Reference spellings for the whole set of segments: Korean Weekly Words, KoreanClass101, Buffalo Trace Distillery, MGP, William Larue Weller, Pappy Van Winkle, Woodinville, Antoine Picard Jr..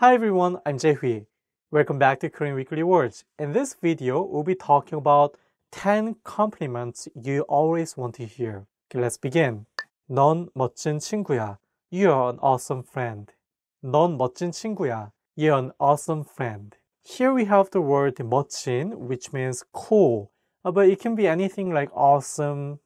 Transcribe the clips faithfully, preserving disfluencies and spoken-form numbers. Hi everyone, I'm Jae-Hui. Welcome back to Korean Weekly Words. In this video, we'll be talking about ten compliments you always want to hear. Okay, let's begin. 넌 멋진 친구야. You're an awesome friend. 넌 멋진 친구야. You're an awesome friend. Here we have the word 멋진, which means cool. But it can be anything like awesome,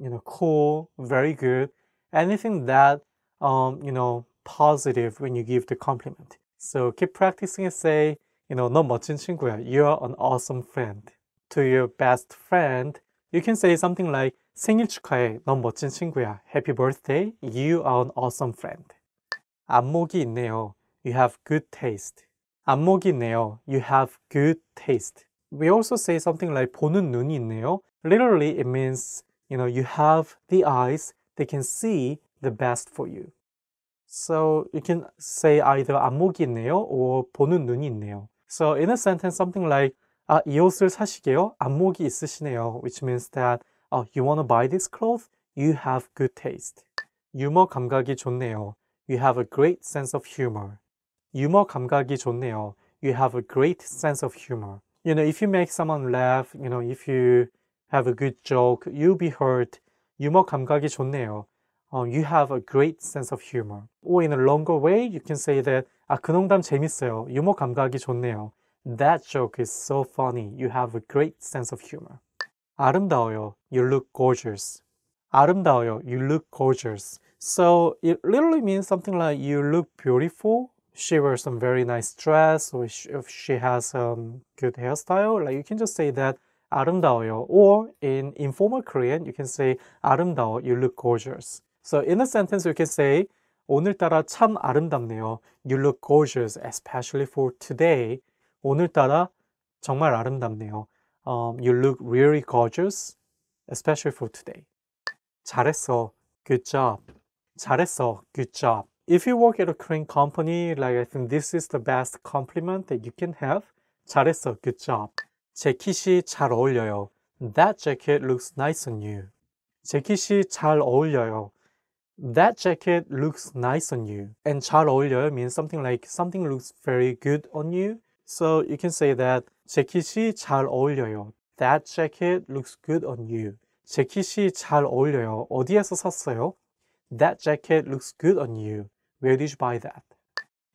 you know, cool, very good, anything that, um, you know, positive when you give the compliment. So keep practicing and say, you know, 너 멋진 친구야. You're an awesome friend. To your best friend, you can say something like 생일 축하해. 넌 멋진 친구야. Happy birthday. You are an awesome friend. 안목이 있네요. You have good taste. 안목이 있네요. You have good taste. We also say something like 보는 눈이 있네요. Literally, it means, you know, you have the eyes that can see the best for you. So you can say either 안목이 있네요 or 보는 눈이 있네요. So in a sentence, something like 아, 이 옷을 사시게요. 안목이 있으시네요. Which means that oh, you want to buy this cloth? You have good taste. 유머 감각이 좋네요. You have a great sense of humor. 유머 감각이 좋네요. You have a great sense of humor. You know, if you make someone laugh, you know, if you have a good joke, you'll be heard. 유머 감각이 좋네요. Um, you have a great sense of humor. Or in a longer way, you can say that 아, 그 농담 재밌어요. 유머 감각이 좋네요. That joke is so funny. You have a great sense of humor. 아름다워요. You look gorgeous. 아름다워요. You look gorgeous. So it literally means something like you look beautiful. She wears some very nice dress, or if she has a um, good hairstyle, like you can just say that 아름다워요. Or in informal Korean, you can say 아름다워. You look gorgeous. So in a sentence, you can say 오늘따라 참 아름답네요. You look gorgeous, especially for today. 오늘따라 정말 아름답네요. Um, you look really gorgeous, especially for today. 잘했어. Good job. 잘했어. Good job. If you work at a Korean company, like I think this is the best compliment that you can have. 잘했어. Good job. 재킷이 잘 어울려요. That jacket looks nice on you. 재킷이 잘 어울려요. That jacket looks nice on you. And 잘 어울려요 means something like something looks very good on you. So you can say that 재킷이 잘 어울려요. That jacket looks good on you. 재킷이 잘 어울려요. 어디에서 샀어요? That jacket looks good on you. Where did you buy that?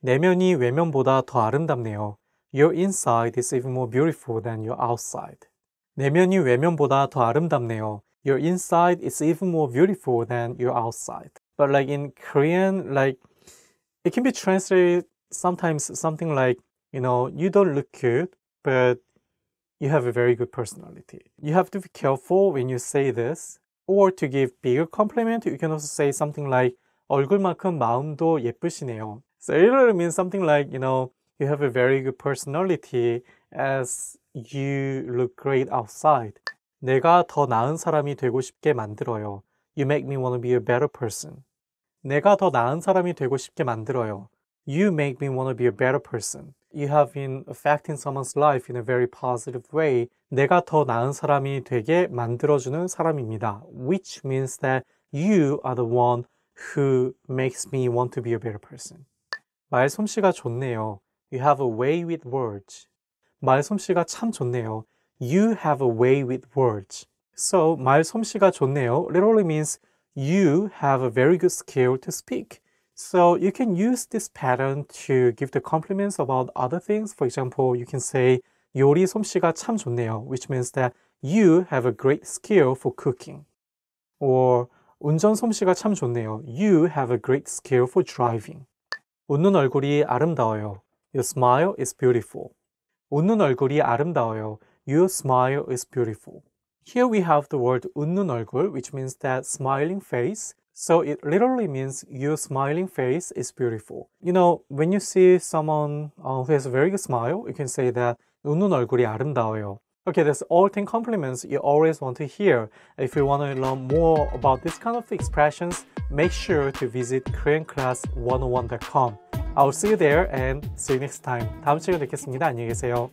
내면이 외면보다 더 아름답네요. Your inside is even more beautiful than your outside. 내면이 외면보다 더 아름답네요. Your inside is even more beautiful than your outside. But like in Korean, like it can be translated sometimes something like, you know, you don't look good, but you have a very good personality. You have to be careful when you say this. Or to give bigger compliment, you can also say something like 얼굴만큼 마음도 예쁘시네요. So it really means something like, you know, you have a very good personality as you look great outside. 내가 더 나은 사람이 되고 싶게 만들어요. You make me want to be a better person. 내가 더 나은 사람이 되고 싶게 만들어요. You make me want to be a better person. You have been affecting someone's life in a very positive way. 내가 더 나은 사람이 되게 만들어주는 사람입니다. Which means that you are the one who makes me want to be a better person. 말솜씨가 좋네요. You have a way with words. 말솜씨가 참 좋네요. You have a way with words. So, 말솜씨가 좋네요 literally means you have a very good skill to speak. So you can use this pattern to give the compliments about other things. For example, you can say 요리 솜씨가 참 좋네요, which means that you have a great skill for cooking. Or 운전 솜씨가 참 좋네요. You have a great skill for driving. 웃는 얼굴이 아름다워요. Your smile is beautiful. 웃는 얼굴이 아름다워요. Your smile is beautiful. Here we have the word 웃는 얼굴, which means that smiling face. So it literally means your smiling face is beautiful. You know, when you see someone uh, who has a very good smile, you can say that 웃는 얼굴이 아름다워요. Okay, that's all ten compliments you always want to hear. If you want to learn more about this kind of expressions, make sure to visit Korean Class one oh one dot com. I'll see you there and see you next time. 다음 시간에 뵙겠습니다. 안녕히 계세요.